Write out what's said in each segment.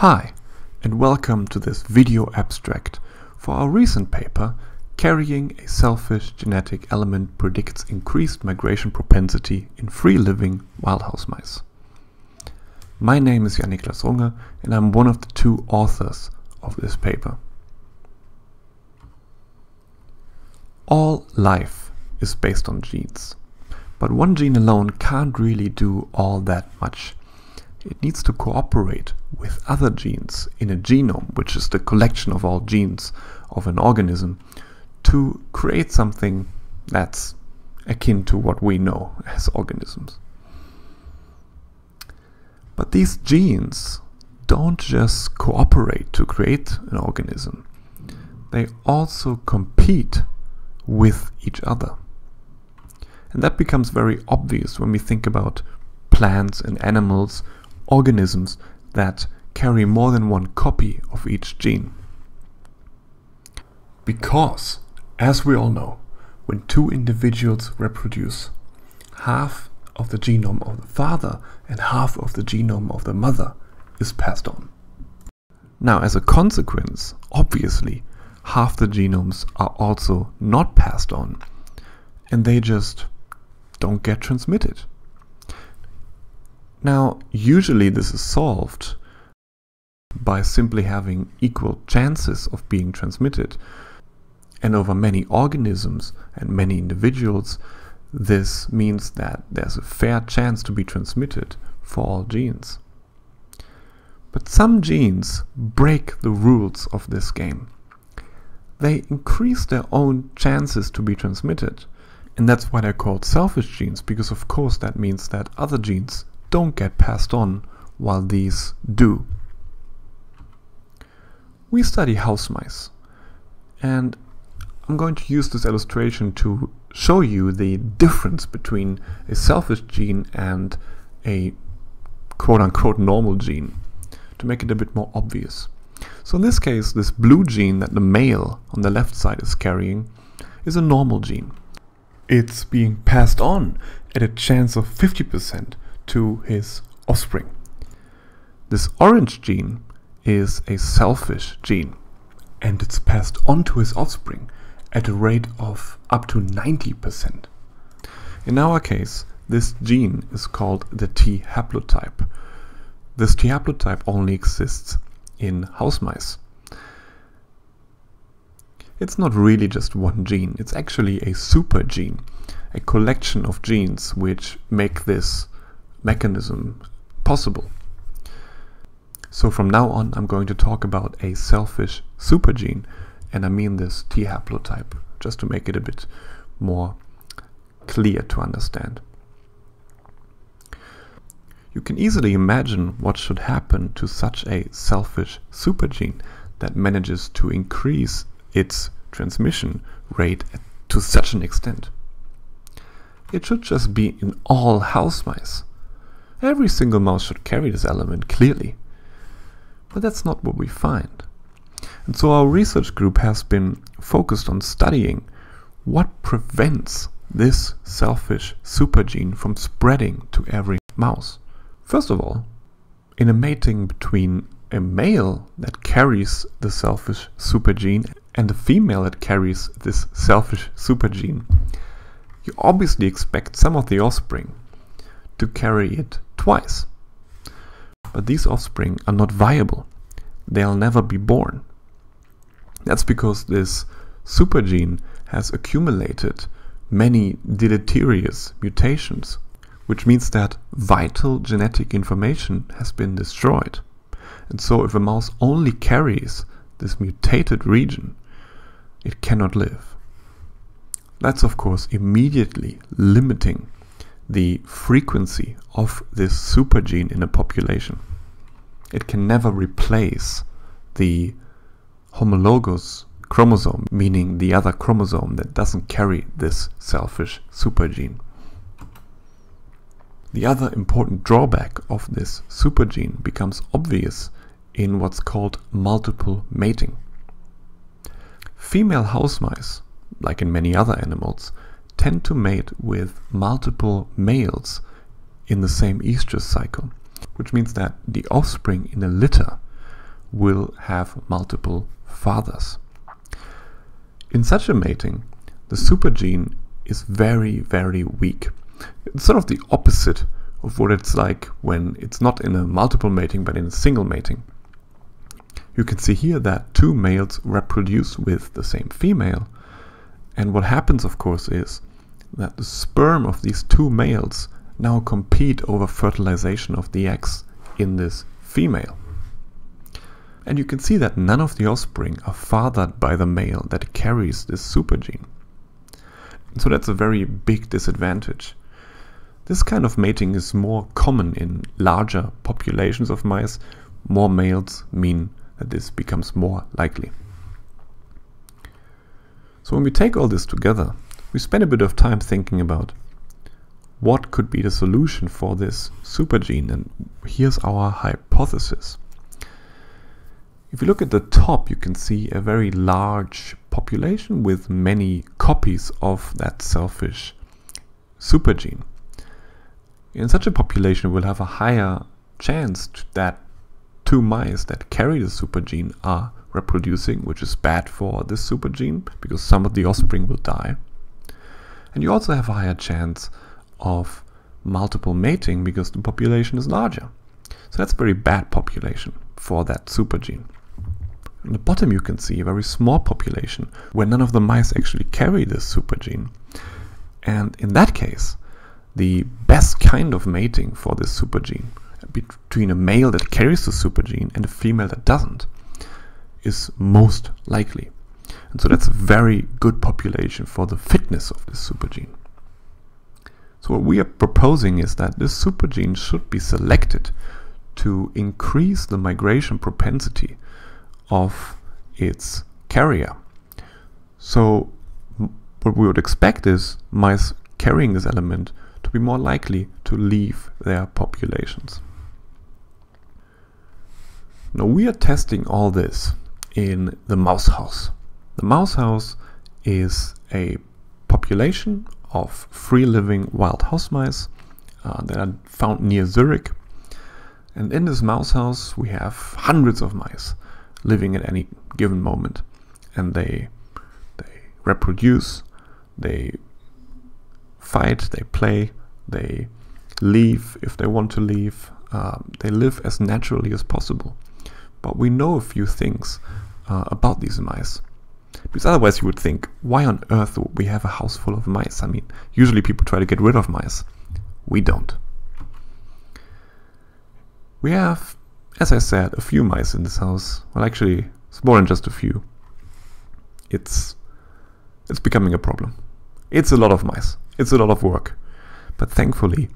Hi, and welcome to this video abstract for our recent paper, Carrying a Selfish Genetic Element Predicts Increased Migration Propensity in Free-Living Wild House Mice. My name is Jan-Niklas Runge, and I'm one of the two authors of this paper. All life is based on genes, but one gene alone can't really do all that much. It needs to cooperate with other genes in a genome, which is the collection of all genes of an organism, to create something that's akin to what we know as organisms. But these genes don't just cooperate to create an organism. They also compete with each other. And that becomes very obvious when we think about plants and animals, organisms that carry more than one copy of each gene. Because, as we all know, when two individuals reproduce, half of the genome of the father and half of the genome of the mother is passed on. Now, as a consequence, obviously, half the genomes are also not passed on, and they just don't get transmitted. Now, usually this is solved by simply having equal chances of being transmitted. And over many organisms and many individuals, this means that there's a fair chance to be transmitted for all genes. But some genes break the rules of this game. They increase their own chances to be transmitted. And that's why they're called selfish genes, because of course that means that other genes don't get passed on while these do. We study house mice, and I'm going to use this illustration to show you the difference between a selfish gene and a quote-unquote normal gene, to make it a bit more obvious. So in this case, this blue gene that the male on the left side is carrying is a normal gene. It's being passed on at a chance of 50% to his offspring. This orange gene is a selfish gene, and it's passed on to his offspring at a rate of up to 90%. In our case, this gene is called the T-haplotype. This T-haplotype only exists in house mice. It's not really just one gene, it's actually a supergene, a collection of genes which make this mechanism possible. So from now on, I'm going to talk about a selfish supergene, and I mean this T haplotype, just to make it a bit more clear to understand. You can easily imagine what should happen to such a selfish supergene that manages to increase its transmission rate to such an extent. It should just be in all house mice. Every single mouse should carry this element, clearly. But that's not what we find. And so our research group has been focused on studying what prevents this selfish supergene from spreading to every mouse. First of all, in a mating between a male that carries the selfish supergene and a female that carries this selfish supergene, you obviously expect some of the offspring to carry it twice. But these offspring are not viable. They'll never be born. That's because this supergene has accumulated many deleterious mutations, which means that vital genetic information has been destroyed. And so if a mouse only carries this mutated region, it cannot live. That's of course immediately limiting the frequency of this supergene in a population. It can never replace the homologous chromosome, meaning the other chromosome that doesn't carry this selfish supergene. The other important drawback of this supergene becomes obvious in what's called multiple mating. Female house mice, like in many other animals, tend to mate with multiple males in the same estrus cycle, which means that the offspring in a litter will have multiple fathers. In such a mating, the supergene is very, very weak. It's sort of the opposite of what it's like when it's not in a multiple mating but in a single mating. You can see here that two males reproduce with the same female, and what happens, of course, is that the sperm of these two males now compete over fertilization of the eggs in this female. And you can see that none of the offspring are fathered by the male that carries this supergene. So that's a very big disadvantage. This kind of mating is more common in larger populations of mice. More males mean that this becomes more likely. So when we take all this together, we spend a bit of time thinking about what could be the solution for this supergene, and here's our hypothesis. If you look at the top, you can see a very large population with many copies of that selfish supergene. In such a population, we'll have a higher chance that two mice that carry the supergene are reproducing, which is bad for this supergene because some of the offspring will die. And you also have a higher chance of multiple mating because the population is larger. So that's a very bad population for that supergene. On the bottom you can see a very small population where none of the mice actually carry this supergene. And in that case, the best kind of mating for this supergene between a male that carries the supergene and a female that doesn't is most likely. And so that's a very good population for the fitness of this supergene. So what we are proposing is that this supergene should be selected to increase the migration propensity of its carrier. So what we would expect is mice carrying this element to be more likely to leave their populations. Now we are testing all this in the mouse house. The mouse house is a population of free-living wild house mice that are found near Zurich. And in this mouse house we have hundreds of mice living at any given moment, and they reproduce, they fight, they play, they leave if they want to leave, they live as naturally as possible. But we know a few things about these mice, because otherwise you would think, why on earth would we have a house full of mice? I mean, usually people try to get rid of mice. We don't. We have, as I said, a few mice in this house. Well, actually, it's more than just a few. It's becoming a problem. It's a lot of mice. It's a lot of work. But thankfully,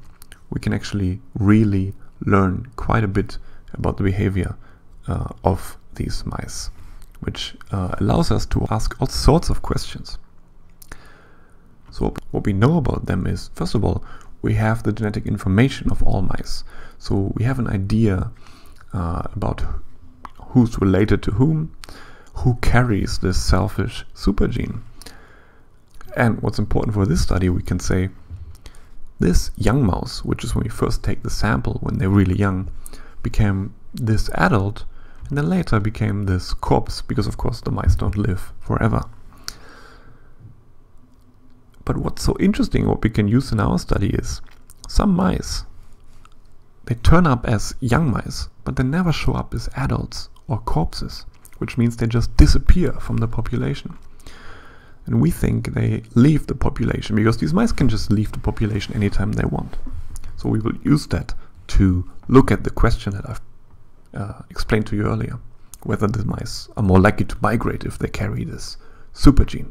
we can actually really learn quite a bit about the behavior of these mice, which allows us to ask all sorts of questions. So what we know about them is, first of all, we have the genetic information of all mice. So we have an idea about who's related to whom, who carries this selfish supergene. And what's important for this study, we can say this young mouse, which is when we first take the sample when they're really young, became this adult and then later became this corpse, because of course the mice don't live forever. But what's so interesting, what we can use in our study, is some mice, they turn up as young mice, but they never show up as adults or corpses, which means they just disappear from the population. And we think they leave the population, because these mice can just leave the population anytime they want. So we will use that to look at the question that I've explained to you earlier, whether the mice are more likely to migrate if they carry this supergene.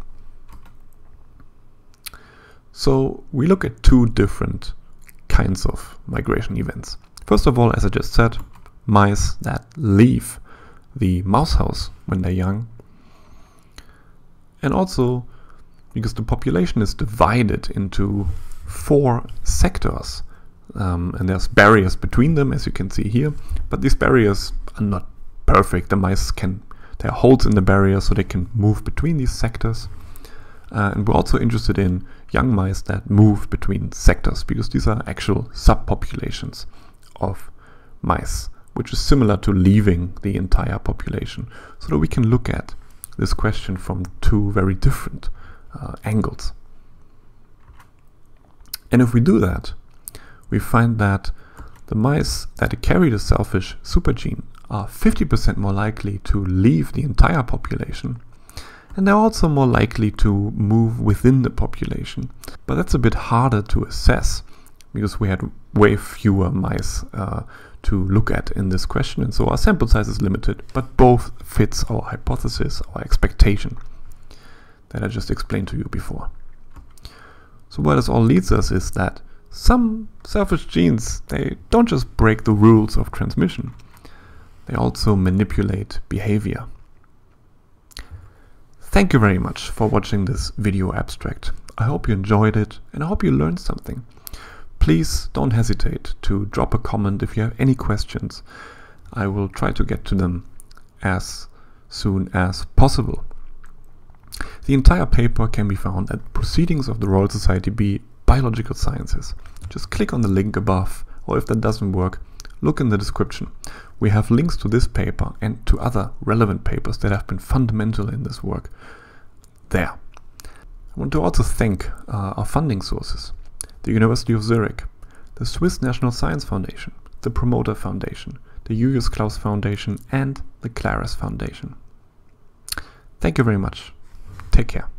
So we look at two different kinds of migration events. First of all, as I just said, mice that leave the mouse house when they're young. And also, because the population is divided into four sectors, and there's barriers between them, as you can see here, but these barriers are not perfect. The mice can, there are holes in the barrier, so they can move between these sectors. And we're also interested in young mice that move between sectors, because these are actual subpopulations of mice which is similar to leaving the entire population, so that we can look at this question from two very different angles. And if we do that, we find that the mice that carry the selfish supergene are 50% more likely to leave the entire population, and they're also more likely to move within the population. But that's a bit harder to assess, because we had way fewer mice to look at in this question, and so our sample size is limited, but both fits our hypothesis, our expectation that I just explained to you before. So where this all leads us is that some selfish genes, they don't just break the rules of transmission, they also manipulate behavior. Thank you very much for watching this video abstract. I hope you enjoyed it, and I hope you learned something. Please don't hesitate to drop a comment if you have any questions. I will try to get to them as soon as possible. The entire paper can be found at Proceedings of the Royal Society B: Biological Sciences. Just click on the link above, or if that doesn't work, look in the description. We have links to this paper and to other relevant papers that have been fundamental in this work there. I want to also thank our funding sources: the University of Zurich, the Swiss National Science Foundation, the Promoter Foundation, the Julius Klaus Foundation, and the Clarus Foundation. Thank you very much. Take care.